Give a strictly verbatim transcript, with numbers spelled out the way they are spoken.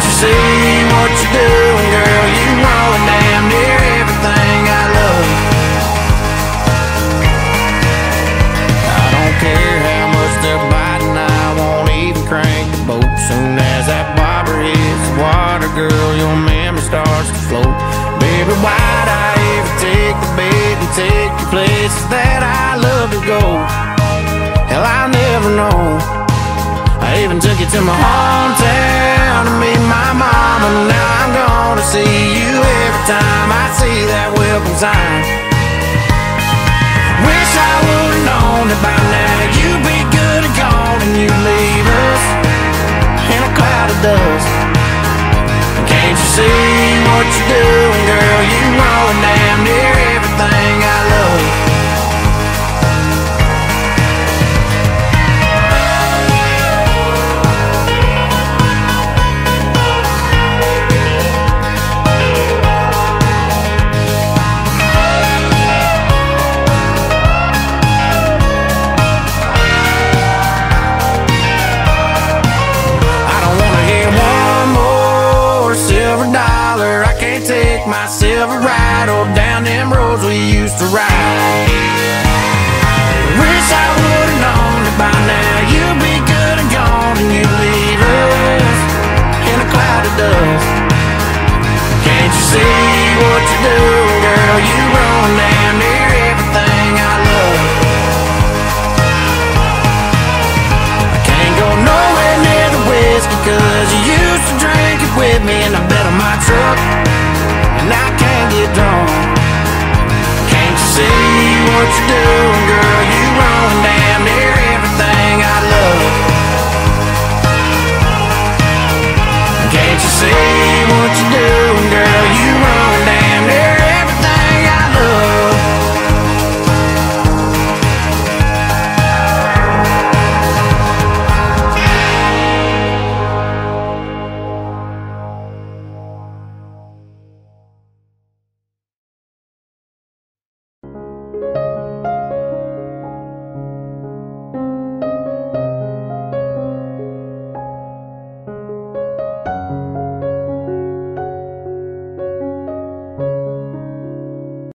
Can't you see what you're doing, girl? You know damn near everything I love. I don't care how much they're biting, I won't even crank the boat. Soon as that bobber hits the water, girl, your memory starts to float. Baby, why'd I ever take the bait and take the places that I love to go? Hell, I never know. I even took you to my hometown to meet my mom, and now I'm gonna see you every time I see that welcome sign. Wish I would've known that by now you'd be good and gone, and you'd leave us in a cloud of dust. Can't you see what you're doing, girl? You know damn near everything I love. My silver ride or down them roads we used to ride. Wish I would've known that by now